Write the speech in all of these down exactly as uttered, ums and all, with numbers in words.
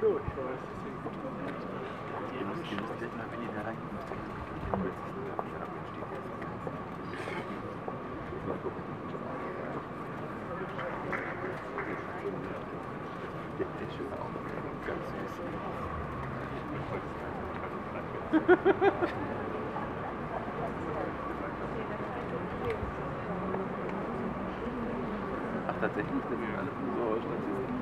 So, ich weiß, deswegen guckt man nicht. Die haben es gewusst, wenn ihr da reinkommt, müsst ihr nicht. Willst du es nicht abgestiegen? Mal gucken. Der Schiff auch ganz süß. Ach, tatsächlich, das sind alle von so Statisten.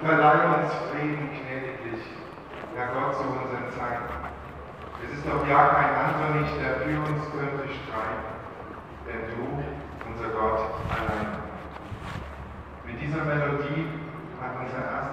Verleih uns Frieden gnädiglich, Herr Gott, zu unseren Zeiten. Es ist doch ja kein anderer nicht, der für uns könnte streiten, denn du, unser Gott, allein. Mit dieser Melodie hat unser erster